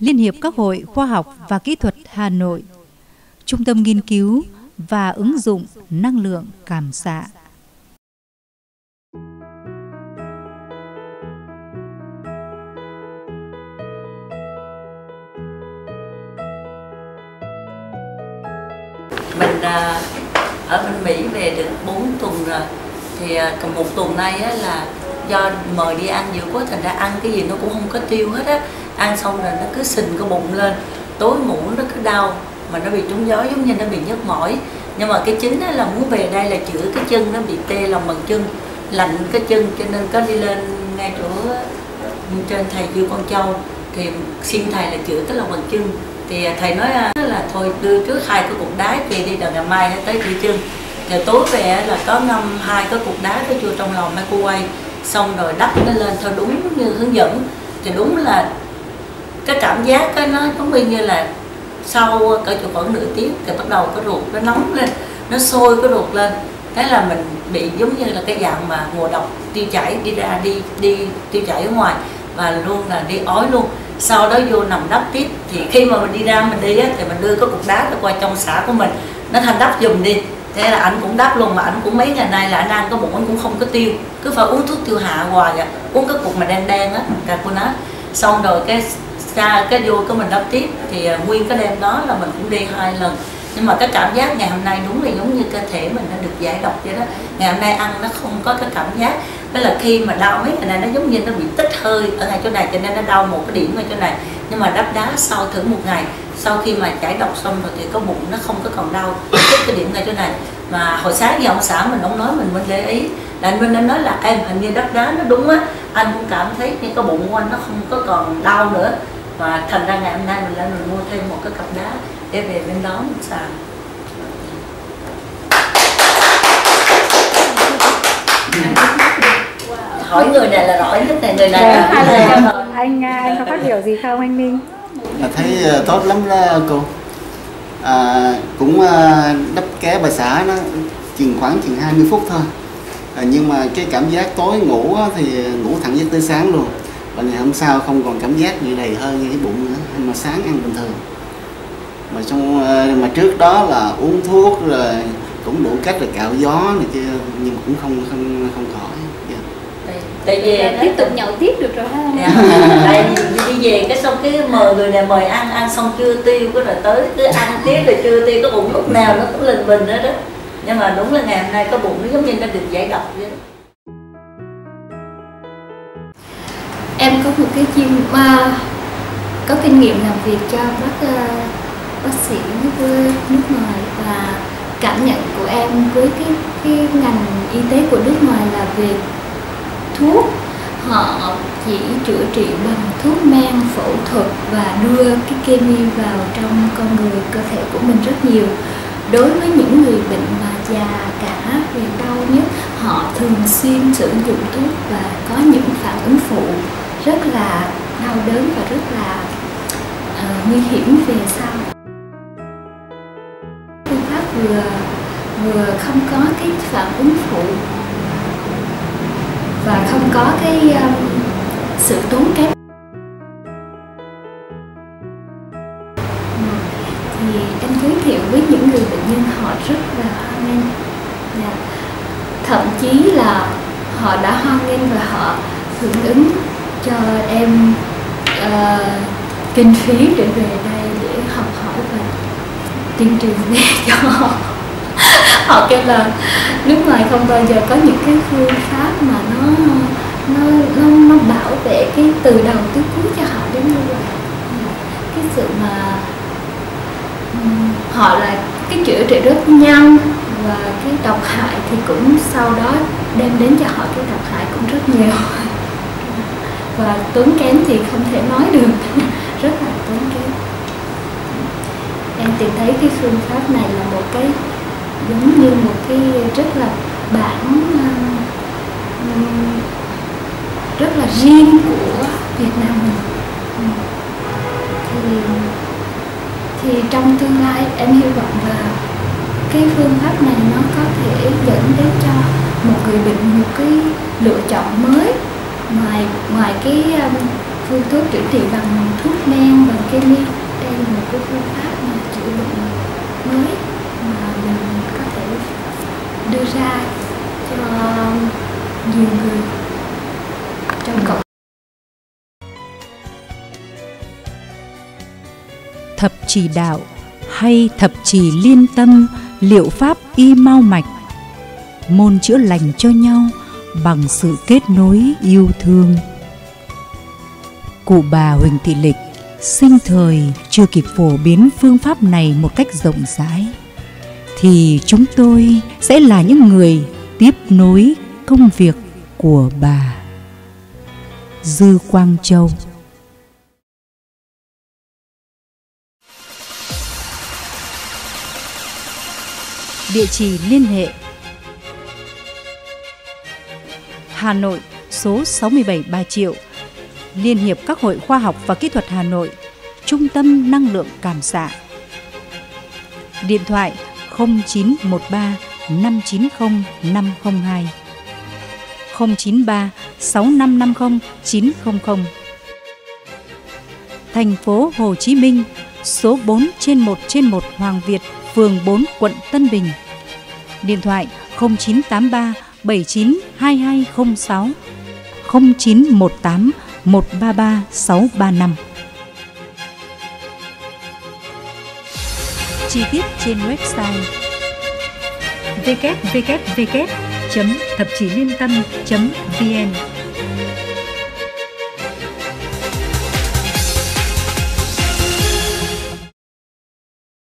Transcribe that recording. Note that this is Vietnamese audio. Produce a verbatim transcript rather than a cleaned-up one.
Liên hiệp các hội khoa học và kỹ thuật Hà Nội, Trung tâm nghiên cứu và ứng dụng năng lượng cảm xạ. Mình ở bên Mỹ về được bốn tuần rồi, thì còn một tuần nay á là do mời đi ăn nhiều quá, thành ra ăn cái gì nó cũng không có tiêu hết á. Ăn xong rồi nó cứ sình cái bụng lên, tối ngủ nó cứ đau, mà nó bị trúng gió giống như nó bị nhức mỏi. Nhưng mà cái chính là muốn về đây là chữa cái chân nó bị tê lòng bàn chân, lạnh cái chân, cho nên có đi lên ngay chỗ trên thầy Dư Quang Châu thì xin thầy là chữa cái lòng bàn chân. Thì thầy nói là thôi đưa trước hai cái cục đá về đi, đợi ngày mai tới chữa chân. Thì tối về là có ngâm hai cái cục đá nó vô trong lò microwave, xong rồi đắp nó lên thôi đúng như hướng dẫn. Thì đúng là cái cảm giác cái nó giống như là sau cỡ chục khoảng nửa tiếng thì bắt đầu cái ruột nó nóng lên, nó sôi cái ruột lên, thế là mình bị giống như là cái dạng mà ngộ độc tiêu chảy, đi ra đi đi tiêu chảy ở ngoài và luôn là đi ói luôn. Sau đó vô nằm đắp tiếp, thì khi mà mình đi ra mình đi á, thì mình đưa cái cục đá nó qua trong xã của mình, nó thành đắp dùm đi. Thế là anh cũng đắp luôn, mà anh cũng mấy ngày nay là anh ăn cái bụng anh cũng không có tiêu, cứ phải uống thuốc tiêu hạ hoài vậy, uống cái cục mà đen đen á, cà của nó. Xong rồi cái ra cái vô cái mình đắp tiếp, thì nguyên cái đêm đó là mình cũng đi hai lần. Nhưng mà cái cảm giác ngày hôm nay đúng là giống như cơ thể mình đã được giải độc vậy đó. Ngày hôm nay ăn nó không có cái cảm giác. Đó là khi mà đau mấy ngày này nó giống như nó bị tích hơi ở ngay chỗ này, cho nên nó đau một cái điểm ngay chỗ này. Nhưng mà đắp đá sau thử một ngày, sau khi mà giải độc xong rồi thì cái bụng nó không có còn đau tích cái điểm ngay chỗ này. Mà hồi sáng giờ ông xã mình ông nói mình mới để ý, là anh Minh nói là em hình như đắp đá nó đúng á, anh cũng cảm thấy như cái bụng của anh nó không có còn đau nữa. Và thành ra ngày hôm nay mình lại mình mua thêm một cái cặp đá để về bên đó mình xài. Hỏi người này là rõ nhất này, người này là... Anh, anh, anh có phát biểu gì không anh Minh? Thấy tốt lắm đó cô. À, cũng đắp ké bà xã nó chừng khoảng chừng hai mươi phút thôi. À, nhưng mà cái cảm giác tối ngủ thì ngủ thẳng giấc tới sáng luôn. Và ngày hôm sau không còn cảm giác như đầy hơi như cái bụng nữa, mà sáng ăn bình thường. Mà trong mà trước đó là uống thuốc rồi cũng đủ cách là cạo gió này kia, nhưng mà cũng không không không khỏi. Yeah. Tại vì là tiếp tục nhậu tiếp được rồi ha. Yeah. Tại vì đi về cái xong cái mời người này mời ăn, ăn xong chưa tiêu cái rồi tới cứ ăn tiếp rồi chưa tiêu, cái bụng lúc nào nó cũng lình bình đó đó. Nhưng mà đúng là ngày hôm nay cái bụng nó giống như nó được giải độc vậy đó. Em có một cái chuyên uh, có kinh nghiệm làm việc cho bác uh, bác sĩ nước nước ngoài, và cảm nhận của em với cái cái ngành y tế của nước ngoài là về thuốc, họ chỉ chữa trị bằng thuốc men, phẫu thuật và đưa cái kemi vào trong con người, cơ thể của mình rất nhiều. Đối với những người bệnh mà già cả về đau nhức, họ thường xuyên sử dụng thuốc và có những phản ứng phụ rất là đau đớn và rất là uh, nguy hiểm về sau. Phương pháp vừa vừa không có cái phản ứng phụ và không có cái um, sự tốn kém. Thì em giới thiệu với những người bệnh nhân họ rất là hoan nghênh, yeah. Thậm chí là họ đã hoan nghênh và họ hưởng ứng cho em uh, kinh phí để về đây để học hỏi và tuyên truyền về cho họ. Họ kêu là nước ngoài không bao giờ có những cái phương pháp mà nó nó nó, nó bảo vệ cái từ đầu tới cuối cho họ đến như vậy. Cái sự mà họ là cái chữa trị rất nhanh, và cái độc hại thì cũng sau đó đem đến cho họ cái độc hại cũng rất nhiều, và tốn kém thì không thể nói được. Rất là tốn kém. Em tìm thấy cái phương pháp này là một cái giống như một cái rất là bản rất là riêng của Việt Nam mình. Thì thì trong tương lai em hy vọng là cái phương pháp này nó có thể dẫn đến cho một người bệnh một cái lựa chọn mới, ngoài ngoài cái phương thuốc chữa trị bằng thuốc men và kemi. Đây là một cái phương pháp mà chữa bệnh mới mà mình có thể đưa ra cho nhiều người trong cộng. Thập chỉ đạo hay thập chỉ liên tâm, liệu pháp y mao mạch, môn chữa lành cho nhau bằng sự kết nối yêu thương. Cụ bà Huỳnh Thị Lịch sinh thời chưa kịp phổ biến phương pháp này một cách rộng rãi, thì chúng tôi sẽ là những người tiếp nối công việc của bà. Dư Quang Châu. Địa chỉ liên hệ: Hà Nội, số sáu mươi bảy Bà Triệu, Liên hiệp các hội khoa học và kỹ thuật Hà Nội, Trung tâm Năng lượng Cảm xạ. Điện thoại không chín một ba năm chín không năm không hai, không chín ba sáu năm năm không chín không không. Thành phố Hồ Chí Minh, số bốn trên một trên một Hoàng Việt, phường bốn, quận Tân Bình. Điện thoại không chín tám ba bảy chín hai hai không sáu, không chín một tám một ba ba sáu ba năm. Chi tiết trên website w w w chấm thập chỉ liên tâm chấm v n.